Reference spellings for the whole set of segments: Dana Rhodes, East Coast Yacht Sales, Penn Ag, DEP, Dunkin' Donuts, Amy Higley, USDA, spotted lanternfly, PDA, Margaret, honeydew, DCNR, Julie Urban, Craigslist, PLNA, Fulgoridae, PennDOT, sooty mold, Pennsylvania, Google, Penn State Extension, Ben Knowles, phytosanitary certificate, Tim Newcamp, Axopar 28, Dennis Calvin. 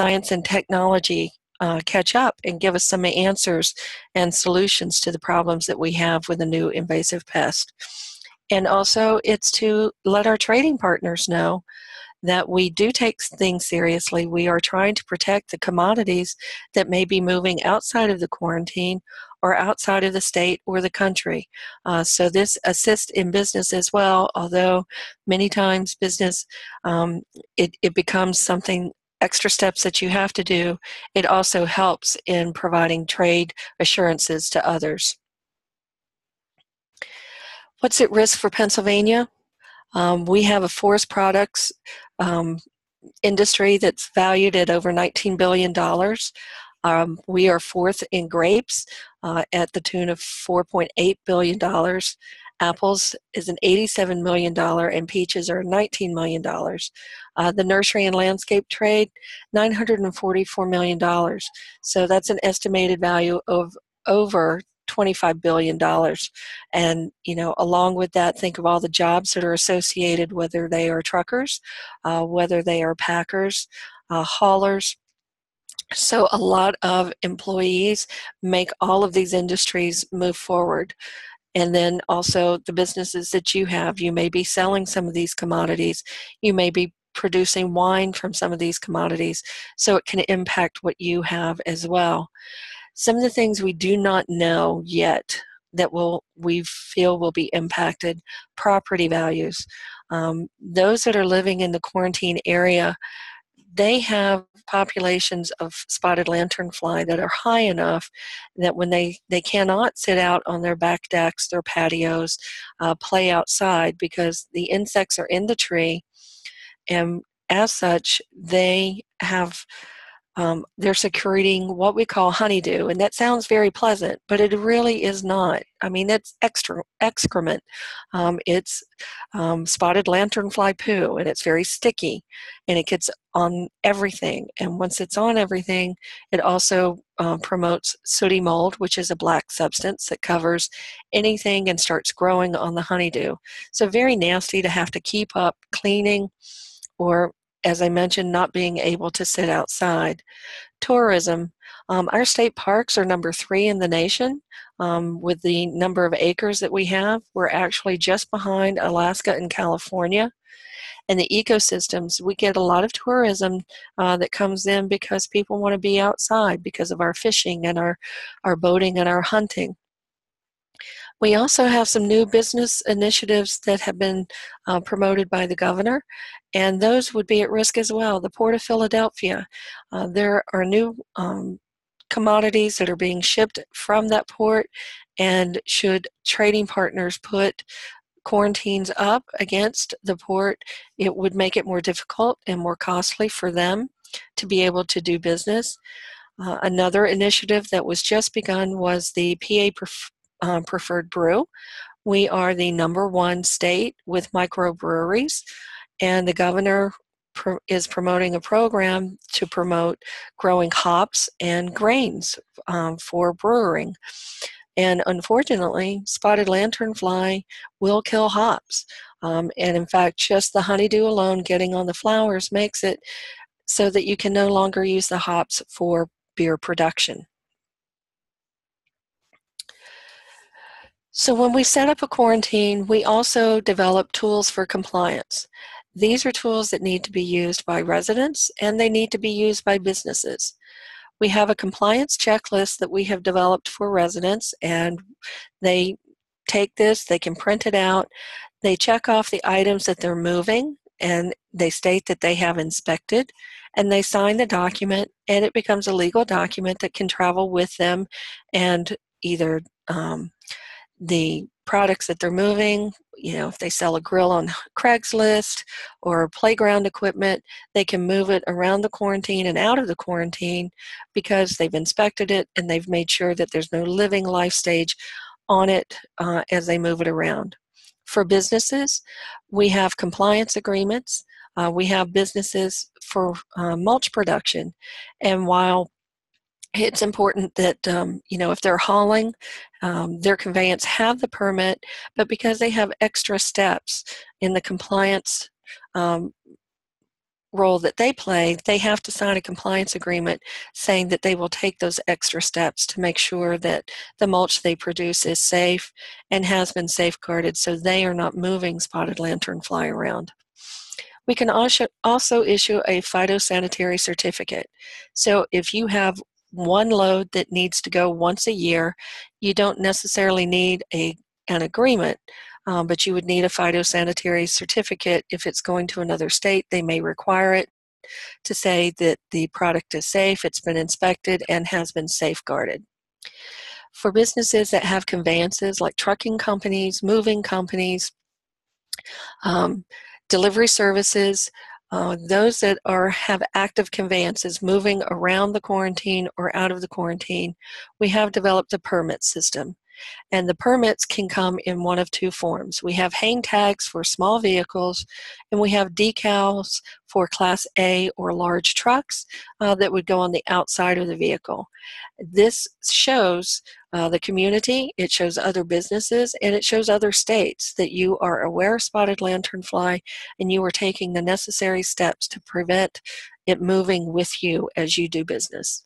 science and technology catch up and give us some answers and solutions to the problems that we have with a new invasive pest. And also, it's to let our trading partners know that we do take things seriously. We are trying to protect the commodities that may be moving outside of the quarantine or outside of the state or the country. So this assists in business as well, although many times business, it becomes something extra steps that you have to do. It also helps in providing trade assurances to others. What's at risk for Pennsylvania? We have a forest products industry that's valued at over $19 billion. We are fourth in grapes at the tune of $4.8 billion. Apples is an $87 million and peaches are $19 million. The nursery and landscape trade, $944 million. So that's an estimated value of over $25 billion. And, you know, along with that, think of all the jobs that are associated, whether they are truckers, whether they are packers, haulers. So a lot of employees make all of these industries move forward. And then also the businesses that you have, you may be selling some of these commodities. You may be producing wine from some of these commodities. So it can impact what you have as well. Some of the things we do not know yet that we feel will be impacted, property values. Those that are living in the quarantine area, they have populations of spotted lanternfly that are high enough that when they cannot sit out on their back decks, their patios, play outside because the insects are in the tree. And as such, they have... they're secreting what we call honeydew, and that sounds very pleasant, but it really is not. I mean, that's excrement. It's spotted lanternfly poo, and it's very sticky, and it gets on everything. And once it's on everything, it also promotes sooty mold, which is a black substance that covers anything and starts growing on the honeydew. So very nasty to have to keep up cleaning or, as I mentioned, not being able to sit outside. Tourism. Our state parks are number 3 in the nation with the number of acres that we have. We're actually just behind Alaska and California. And the ecosystems, we get a lot of tourism that comes in because people want to be outside because of our fishing and our boating and our hunting. We also have some new business initiatives that have been promoted by the governor, and those would be at risk as well. The Port of Philadelphia, there are new commodities that are being shipped from that port, and should trading partners put quarantines up against the port, it would make it more difficult and more costly for them to be able to do business. Another initiative that was just begun was the PA Preferred Brew. We are the number 1 state with microbreweries, and the governor is promoting a program to promote growing hops and grains for brewing. And unfortunately, spotted lanternfly will kill hops. And in fact, just the honeydew alone getting on the flowers makes it so that you can no longer use the hops for beer production. So when we set up a quarantine, we also develop tools for compliance. These are tools that need to be used by residents, and they need to be used by businesses. We have a compliance checklist that we have developed for residents, and they take this, they can print it out, they check off the items that they're moving, and they state that they have inspected, and they sign the document, and it becomes a legal document that can travel with them, and either the products that they're moving, you know, if they sell a grill on Craigslist or playground equipment, they can move it around the quarantine and out of the quarantine because they've inspected it and they've made sure that there's no living life stage on it as they move it around. For businesses, we have compliance agreements. We have businesses for mulch production, and while it's important that, you know, if they're hauling, their conveyance have the permit, but because they have extra steps in the compliance role that they play, they have to sign a compliance agreement saying that they will take those extra steps to make sure that the mulch they produce is safe and has been safeguarded so they are not moving spotted lanternfly around. We can also issue a phytosanitary certificate. So if you have one load that needs to go once a year, you don't necessarily need an agreement, but you would need a phytosanitary certificate. If it's going to another state, they may require it to say that the product is safe, it's been inspected, and has been safeguarded. For businesses that have conveyances like trucking companies, moving companies, delivery services, those that have active conveyances moving around the quarantine or out of the quarantine, we have developed a permit system. And the permits can come in one of two forms. We have hang tags for small vehicles, and we have decals for Class A or large trucks that would go on the outside of the vehicle. This shows the community, it shows other businesses, and it shows other states that you are aware of spotted lanternfly and you are taking the necessary steps to prevent it moving with you as you do business.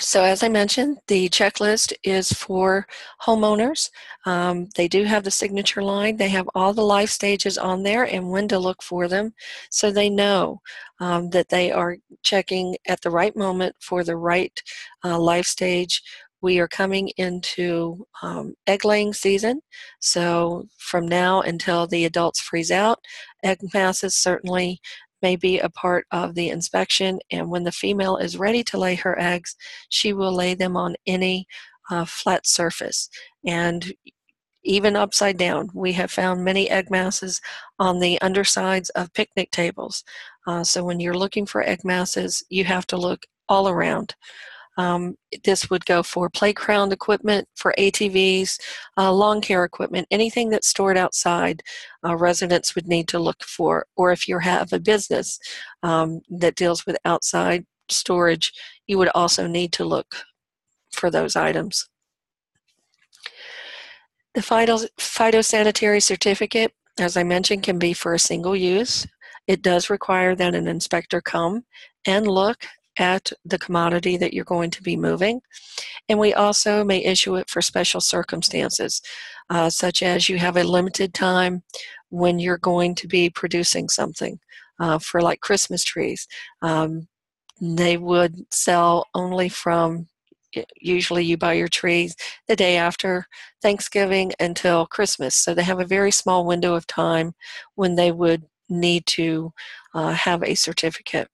So as I mentioned, the checklist is for homeowners. They do have the signature line. They have all the life stages on there and when to look for them, so they know that they are checking at the right moment for the right life stage. We are coming into egg-laying season, so from now until the adults freeze out, egg masses certainly may be a part of the inspection, and when the female is ready to lay her eggs, she will lay them on any flat surface, and even upside down. We have found many egg masses on the undersides of picnic tables, so when you're looking for egg masses, you have to look all around. This would go for playground equipment, for ATVs, lawn care equipment, anything that's stored outside, residents would need to look for. Or if you have a business that deals with outside storage, you would also need to look for those items. The phytosanitary certificate, as I mentioned, can be for a single use. It does require that an inspector come and look at the commodity that you're going to be moving. And we also may issue it for special circumstances, such as you have a limited time when you're going to be producing something for like Christmas trees. They would sell only from, usually you buy your trees the day after Thanksgiving until Christmas. So they have a very small window of time when they would need to have a certificate.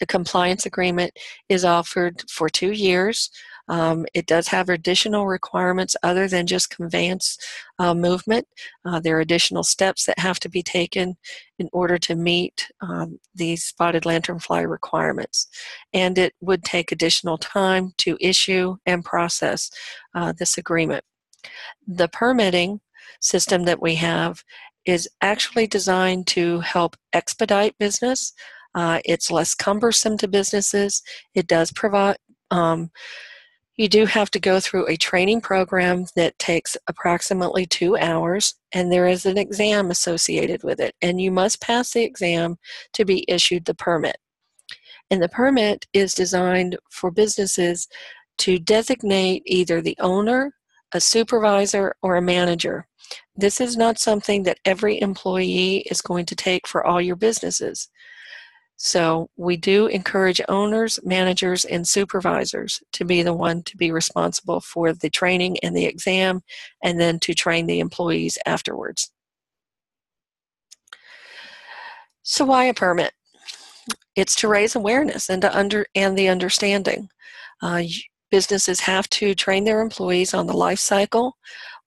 The compliance agreement is offered for 2 years. It does have additional requirements other than just conveyance movement. There are additional steps that have to be taken in order to meet these spotted lanternfly requirements. And it would take additional time to issue and process this agreement. The permitting system that we have is actually designed to help expedite business. It's less cumbersome to businesses. It does provide, you do have to go through a training program that takes approximately 2 hours, and there is an exam associated with it, and you must pass the exam to be issued the permit. And the permit is designed for businesses to designate either the owner, a supervisor, or a manager. This is not something that every employee is going to take for all your businesses. So we do encourage owners, managers, and supervisors to be the one to be responsible for the training and the exam, and then to train the employees afterwards. So why a permit? It's to raise awareness and the understanding. Businesses have to train their employees on the life cycle,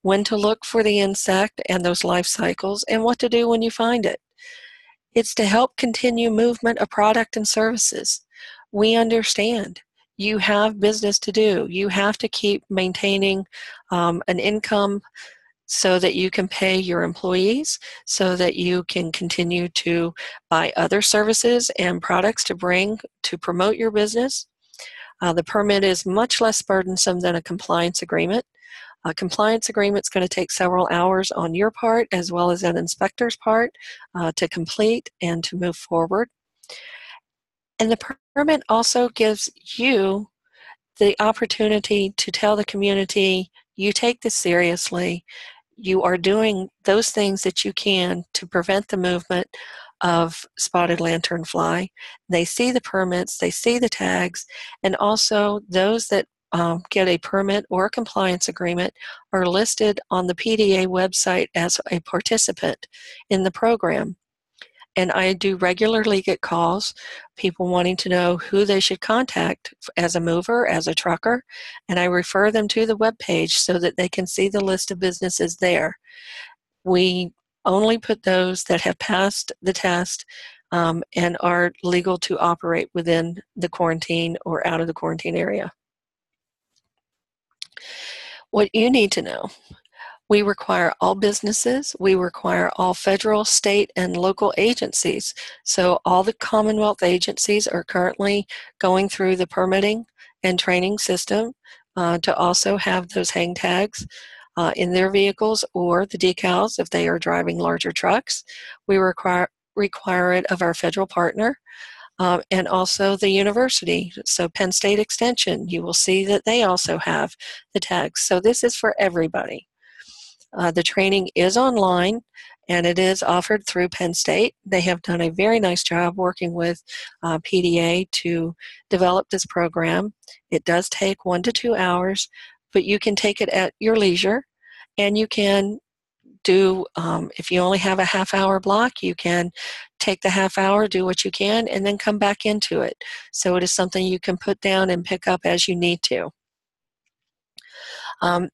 when to look for the insect and those life cycles, and what to do when you find it. It's to help continue movement of product and services. We understand you have business to do. You have to keep maintaining an income so that you can pay your employees, so that you can continue to buy other services and products to bring to promote your business. The permit is much less burdensome than a compliance agreement. A compliance agreement is going to take several hours on your part as well as an inspector's part to complete and to move forward. And the permit also gives you the opportunity to tell the community, you take this seriously, you are doing those things that you can to prevent the movement of spotted lanternfly. They see the permits, they see the tags, and also those that get a permit or a compliance agreement are listed on the PDA website as a participant in the program. And I do regularly get calls, people wanting to know who they should contact as a mover, as a trucker, and I refer them to the webpage so that they can see the list of businesses there. We only put those that have passed the test and are legal to operate within the quarantine or out of the quarantine area. What you need to know, we require all businesses, we require all federal, state, and local agencies. So all the Commonwealth agencies are currently going through the permitting and training system to also have those hang tags in their vehicles or the decals if they are driving larger trucks. We require it of our federal partner and also the university. So Penn State Extension, you will see that they also have the tags. So this is for everybody. The training is online and it is offered through Penn State. They have done a very nice job working with PDA to develop this program. It does take 1 to 2 hours, but you can take it at your leisure. And you can do, if you only have a half-hour block, you can take the half hour, do what you can, and then come back into it. So it is something you can put down and pick up as you need to.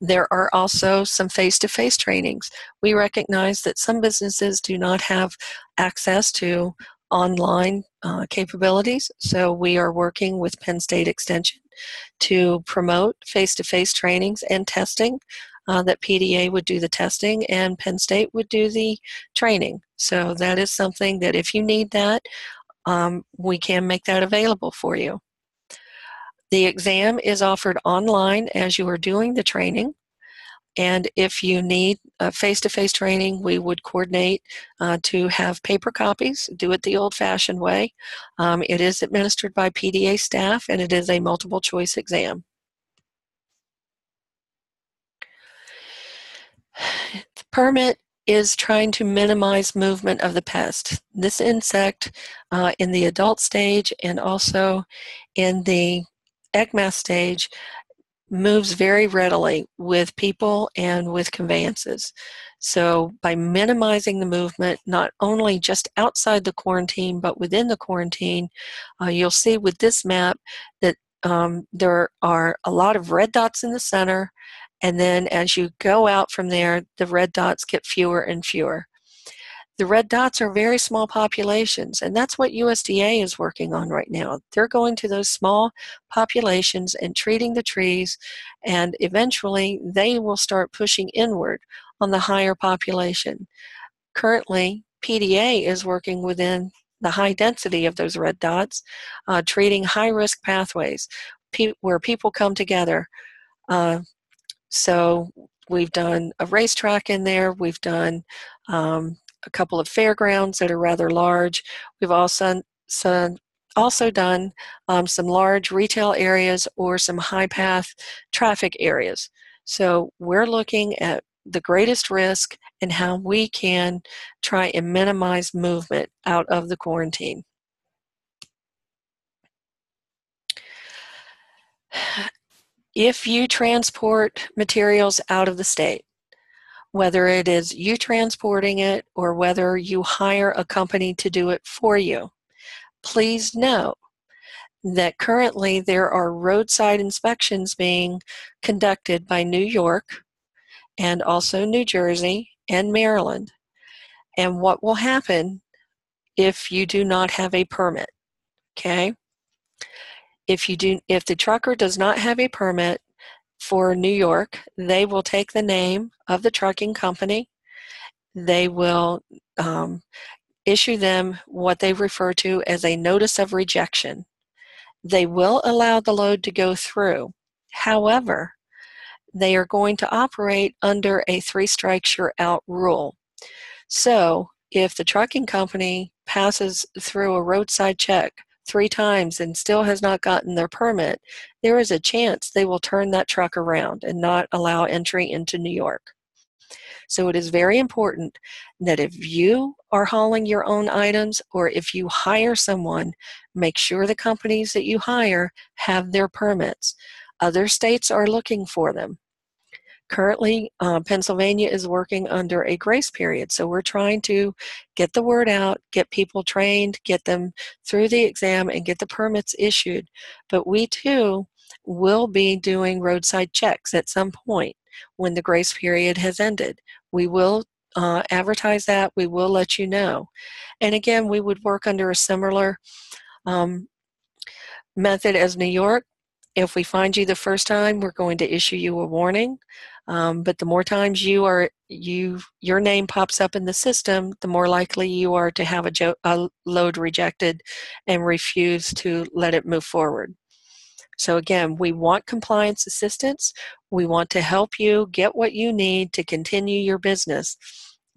There are also some face-to-face trainings. We recognize that some businesses do not have access to online capabilities, so we are working with Penn State Extension to promote face-to-face trainings and testing. That PDA would do the testing and Penn State would do the training. So that is something that if you need that, we can make that available for you. The exam is offered online as you are doing the training. And if you need a face-to-face training, we would coordinate to have paper copies, do it the old-fashioned way. It is administered by PDA staff and it is a multiple-choice exam. The permit is trying to minimize movement of the pest. This insect in the adult stage and also in the egg mass stage moves very readily with people and with conveyances. So by minimizing the movement, not only just outside the quarantine, but within the quarantine, you'll see with this map that there are a lot of red dots in the center. And then as you go out from there, the red dots get fewer and fewer. The red dots are very small populations, and that's what USDA is working on right now. They're going to those small populations and treating the trees, and eventually they will start pushing inward on the higher population. Currently, PDA is working within the high density of those red dots, treating high-risk pathways where people come together. So we've done a racetrack in there. We've done a couple of fairgrounds that are rather large. We've also done some large retail areas or some high path traffic areas. So we're looking at the greatest risk and how we can try and minimize movement out of the quarantine. If you transport materials out of the state, whether it is you transporting it or whether you hire a company to do it for you, please know that currently there are roadside inspections being conducted by New York and also New Jersey and Maryland. And what will happen if you do not have a permit, okay? If the trucker does not have a permit for New York, they will take the name of the trucking company. They will issue them what they refer to as a notice of rejection. They will allow the load to go through. However, they are going to operate under a 3-strikes-you're-out rule. So if the trucking company passes through a roadside check 3 times and still has not gotten their permit, there is a chance they will turn that truck around and not allow entry into New York. So it is very important that if you are hauling your own items or if you hire someone, make sure the companies that you hire have their permits. Other states are looking for them. Currently, Pennsylvania is working under a grace period, so we're trying to get the word out, get people trained, get them through the exam, and get the permits issued. But we, too, will be doing roadside checks at some point when the grace period has ended. We will advertise that. We will let you know. And again, we would work under a similar method as New York. If we find you the first time, we're going to issue you a warning. But the more times your name pops up in the system, the more likely you are to have a load rejected and refuse to let it move forward. So again, we want compliance assistance. We want to help you get what you need to continue your business.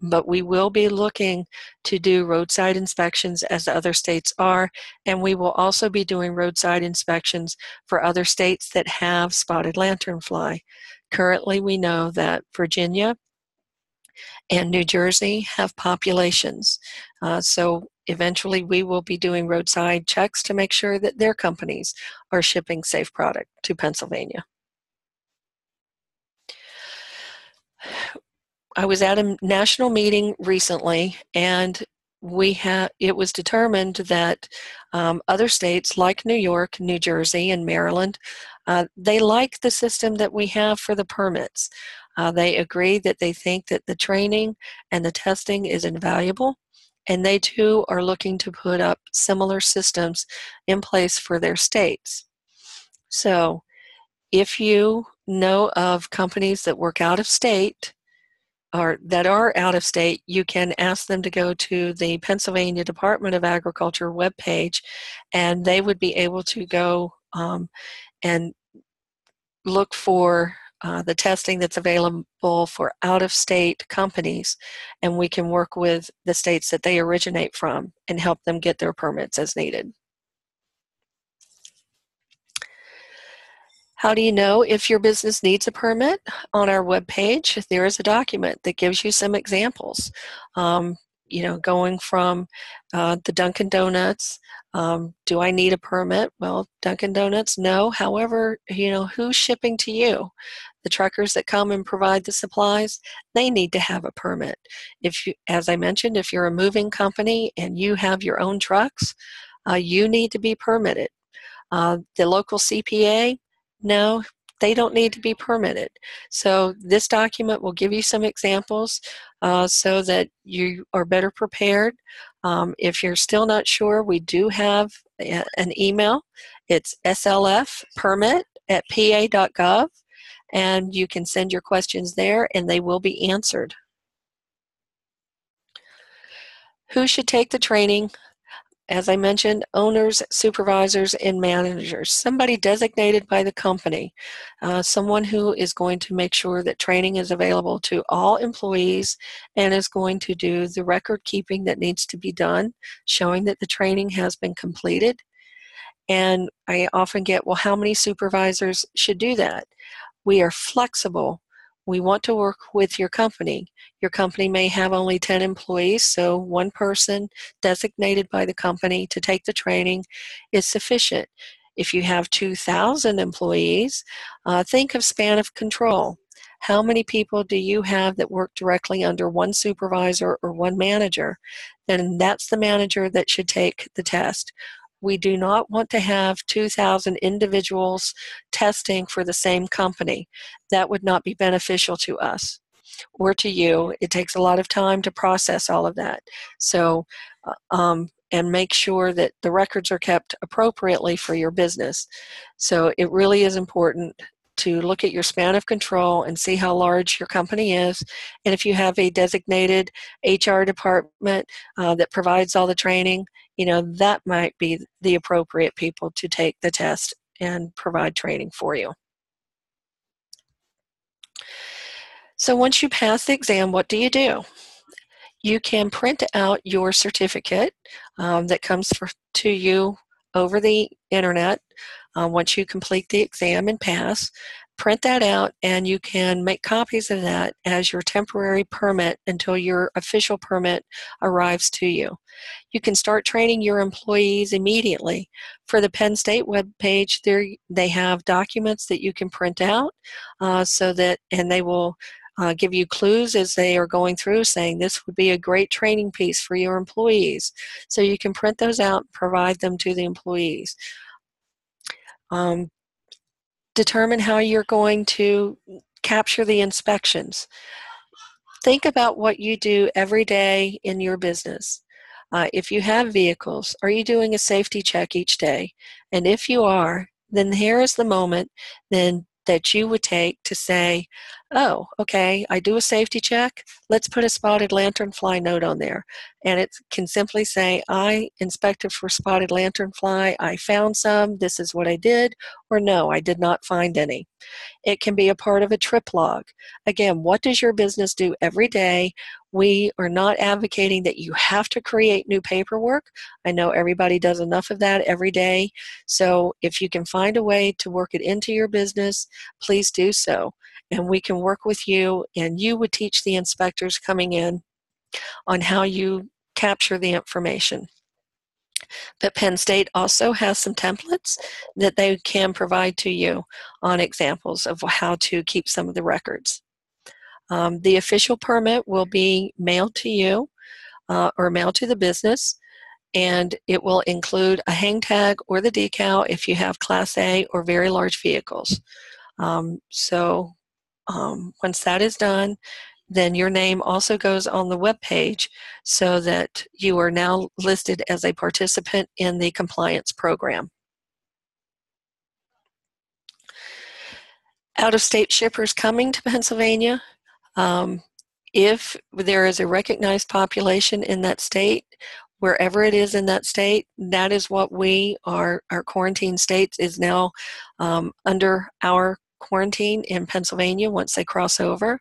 But we will be looking to do roadside inspections as other states are, and we will also be doing roadside inspections for other states that have spotted lanternfly. Currently, we know that Virginia and New Jersey have populations. So eventually, we will be doing roadside checks to make sure that their companies are shipping safe product to Pennsylvania. I was at a national meeting recently, and it was determined that other states like New York, New Jersey, and Maryland, they like the system that we have for the permits. They agree that they think that the training and the testing is invaluable, and they too are looking to put up similar systems in place for their states. So if you know of companies that work out of state, or that are out of state, you can ask them to go to the Pennsylvania Department of Agriculture webpage, and they would be able to go and look for the testing that's available for out-of-state companies, and we can work with the states that they originate from and help them get their permits as needed. How do you know if your business needs a permit? On our webpage, there is a document that gives you some examples. You know, going from the Dunkin' Donuts, do I need a permit? Well, Dunkin' Donuts, no. However, you know, who's shipping to you? The truckers that come and provide the supplies, they need to have a permit. If you, as I mentioned, if you're a moving company and you have your own trucks, you need to be permitted. The local CPA, no, they don't need to be permitted. So this document will give you some examples so that you are better prepared. If you're still not sure, we do have an email. It's slfpermit@pa.gov, and you can send your questions there, and they will be answered. Who should take the training? As I mentioned, owners, supervisors, and managers. Somebody designated by the company. Someone who is going to make sure that training is available to all employees and is going to do the record keeping that needs to be done, showing that the training has been completed. And I often get, well, how many supervisors should do that? We are flexible. We want to work with your company. Your company may have only 10 employees, so one person designated by the company to take the training is sufficient. If you have 2,000 employees, think of span of control. How many people do you have that work directly under one supervisor or one manager? Then that's the manager that should take the test. We do not want to have 2,000 individuals testing for the same company. That would not be beneficial to us or to you. It takes a lot of time to process all of that. So, and make sure that the records are kept appropriately for your business. So it really is important to look at your span of control and see how large your company is. And if you have a designated HR department that provides all the training, you know, that might be the appropriate people to take the test and provide training for you. So once you pass the exam, what do? You can print out your certificate that comes to you over the internet once you complete the exam and pass. Print that out, and you can make copies of that as your temporary permit until your official permit arrives to you. You can start training your employees immediately. For the Penn State webpage, they have documents that you can print out so that, and they will give you clues as they are going through, saying this would be a great training piece for your employees. So you can print those out and provide them to the employees. Determine how you're going to capture the inspections. Think about what you do every day in your business. If you have vehicles, are you doing a safety check each day? And if you are, then here is the moment then that you would take to say, oh, okay, I do a safety check. Let's put a spotted lanternfly note on there. And it can simply say, I inspected for spotted lanternfly. I found some. This is what I did. Or no, I did not find any. It can be a part of a trip log. Again, what does your business do every day? We are not advocating that you have to create new paperwork. I know everybody does enough of that every day. So if you can find a way to work it into your business, please do so. And we can work with you, and you would teach the inspectors coming in on how you capture the information. But Penn State also has some templates that they can provide to you on examples of how to keep some of the records. The official permit will be mailed to you or mailed to the business, and it will include a hang tag or the decal if you have Class A or very large vehicles. Once that is done, then your name also goes on the web page so that you are now listed as a participant in the compliance program. Out-of-state shippers coming to Pennsylvania, if there is a recognized population in that state, wherever it is in that state, that is what we are, our quarantine states is now under our quarantine in Pennsylvania once they cross over.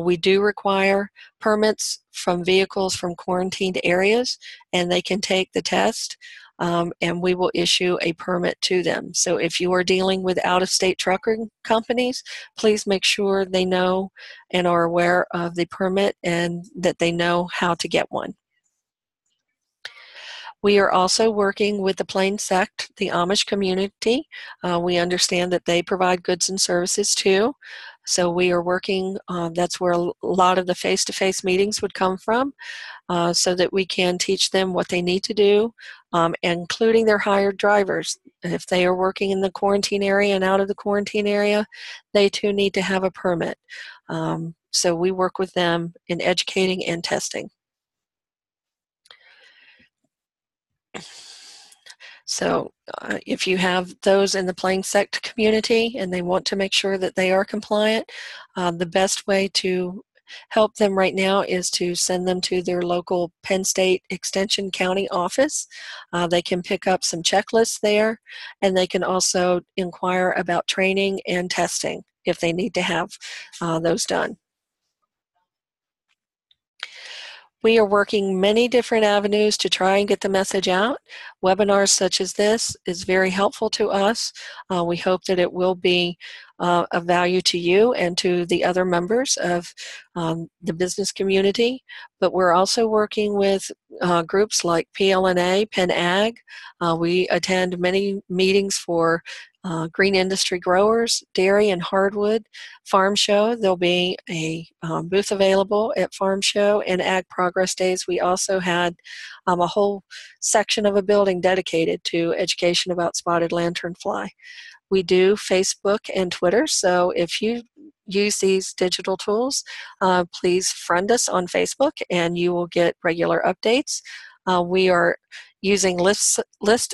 We do require permits from vehicles from quarantined areas, and they can take the test and we will issue a permit to them. So if you are dealing with out-of-state trucking companies, please make sure they know and are aware of the permit and that they know how to get one. We are also working with the Plain Sect, the Amish community. We understand that they provide goods and services too. So we are working, that's where a lot of the face-to-face meetings would come from, so that we can teach them what they need to do, including their hired drivers. If they are working in the quarantine area and out of the quarantine area, they too need to have a permit. So we work with them in educating and testing. So if you have those in the Plain Sect community and they want to make sure that they are compliant, the best way to help them right now is to send them to their local Penn State Extension County office. They can pick up some checklists there, and they can also inquire about training and testing if they need to have those done. We are working many different avenues to try and get the message out. Webinars such as this is very helpful to us. We hope that it will be of value to you and to the other members of the business community. But we're also working with groups like PLNA, Penn Ag. We attend many meetings for green industry growers, dairy and hardwood, farm show. There'll be a booth available at farm show and Ag Progress Days. We also had a whole section of a building dedicated to education about spotted lanternfly. We do Facebook and Twitter, so if you use these digital tools, please friend us on Facebook and you will get regular updates. We are using list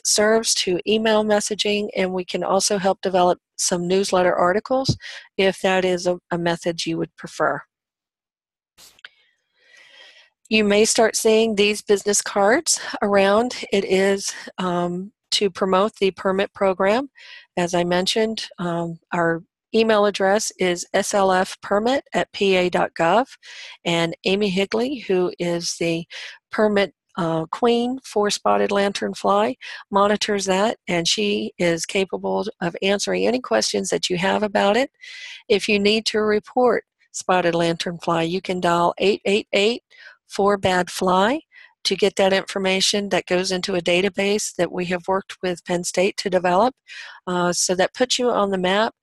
serves to email messaging, and we can also help develop some newsletter articles if that is a method you would prefer. You may start seeing these business cards around. It is to promote the permit program. As I mentioned, our email address is slfpermit@pa.gov, and Amy Higley, who is the permit queen for spotted lanternfly, monitors that, and she is capable of answering any questions that you have about it. If you need to report spotted lanternfly, you can dial 888-4BAD-FLY to get that information. That goes into a database that we have worked with Penn State to develop. So that puts you on the map.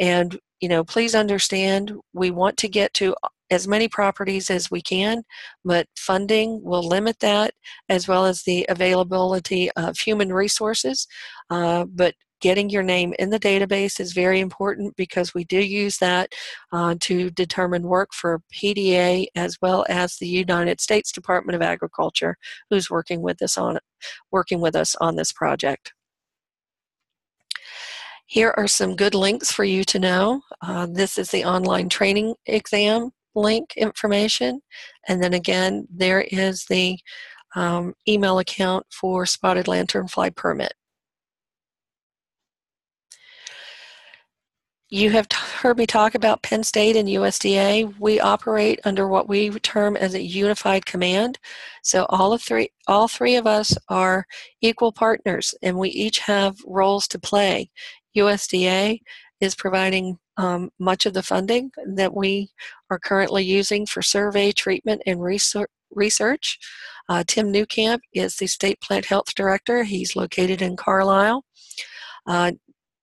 And, you know, please understand, we want to get to as many properties as we can, but funding will limit that, as well as the availability of human resources. But getting your name in the database is very important, because we do use that to determine work for PDA, as well as the United States Department of Agriculture, who's working with us on this project. Here are some good links for you to know. This is the online training exam link information, and then again there is the email account for spotted lanternfly permit. You have heard me talk about Penn State and USDA. We operate under what we term as a unified command. So all three of us are equal partners, and we each have roles to play. USDA is providing much of the funding that we are currently using for survey, treatment, and research. Tim Newcamp is the State Plant Health Director. He's located in Carlisle.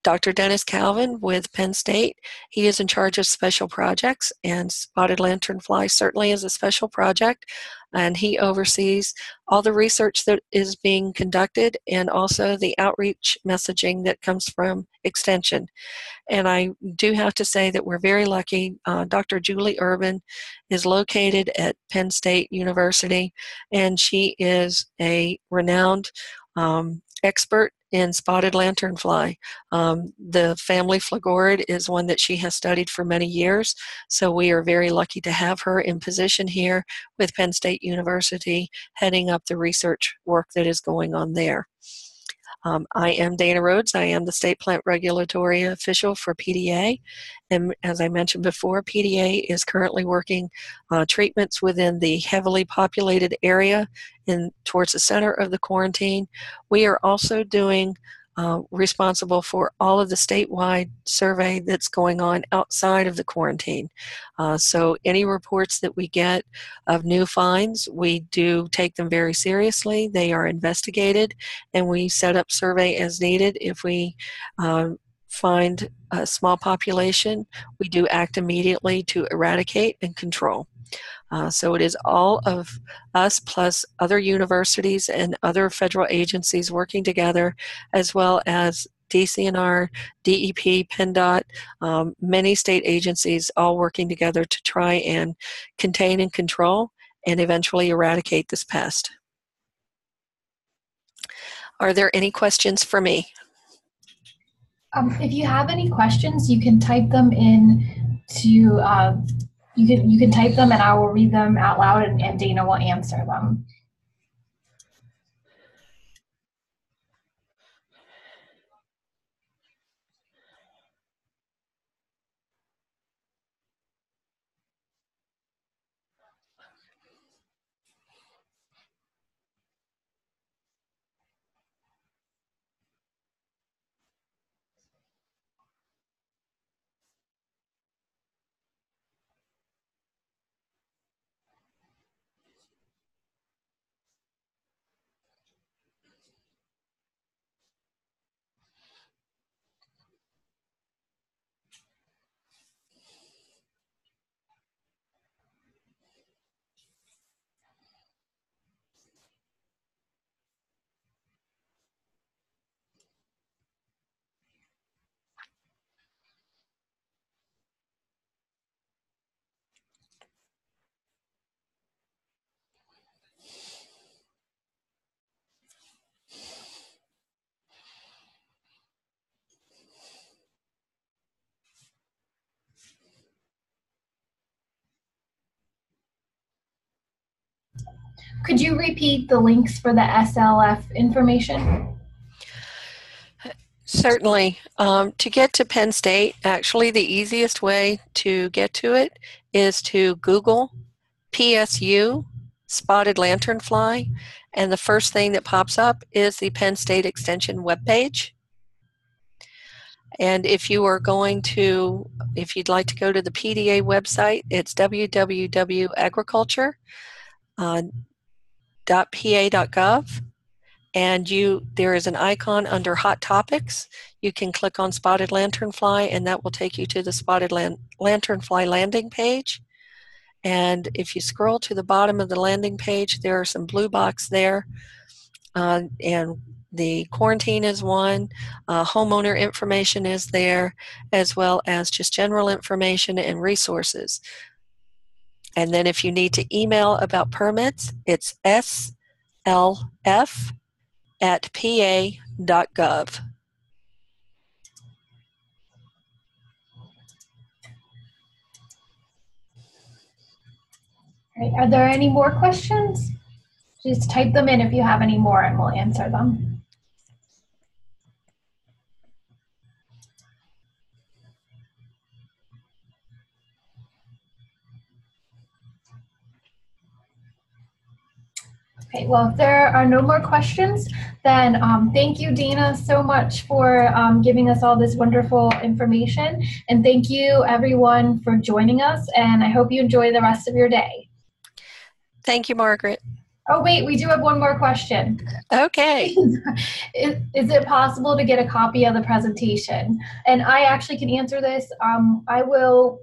Dr. Dennis Calvin with Penn State, he is in charge of special projects, and spotted lanternfly certainly is a special project, and he oversees all the research that is being conducted and also the outreach messaging that comes from Extension. And I do have to say that we're very lucky. Dr. Julie Urban is located at Penn State University, and she is a renowned expert in spotted lanternfly. The family Fulgoridae is one that she has studied for many years, so we are very lucky to have her in position here with Penn State University, heading up the research work that is going on there. I am Dana Rhodes. I am the State Plant Regulatory Official for PDA, and as I mentioned before, PDA is currently working treatments within the heavily populated area towards the center of the quarantine. We are also doing responsible for all of the statewide survey that's going on outside of the quarantine. So any reports that we get of new finds, we do take them very seriously. They are investigated, and we set up survey as needed. If we find a small population, we do act immediately to eradicate and control. So it is all of us plus other universities and other federal agencies working together, as well as DCNR, DEP, PennDOT, many state agencies all working together to try and contain and control and eventually eradicate this pest. Are there any questions for me? If you have any questions, you can type them in to... You can type them, and I will read them out loud, and Dana will answer them. Could you repeat the links for the SLF information? Certainly. To get to Penn State, actually the easiest way to get to it is to Google PSU spotted lanternfly, and the first thing that pops up is the Penn State Extension webpage. And if you are going to, if you'd like to go to the PDA website, it's www.agriculture.pa.gov, and there is an icon under Hot Topics. You can click on Spotted Lanternfly, and that will take you to the Spotted Lanternfly landing page. And if you scroll to the bottom of the landing page, there are some blue boxes there, and the quarantine is one, homeowner information is there, as well as just general information and resources. And then if you need to email about permits, it's slf@pa.gov. All right, are there any more questions? Just type them in if you have any more and we'll answer them. Okay, well, if there are no more questions, then thank you, Dana, so much for giving us all this wonderful information. And thank you, everyone, for joining us. And I hope you enjoy the rest of your day. Thank you, Margaret. Oh, wait, we do have one more question. Okay. Is it possible to get a copy of the presentation? And I actually can answer this. I will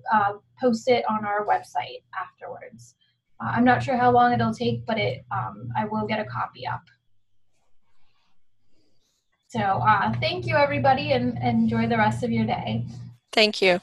post it on our website afterwards. I'm not sure how long it'll take, but I will get a copy up. So thank you, everybody, and enjoy the rest of your day. Thank you.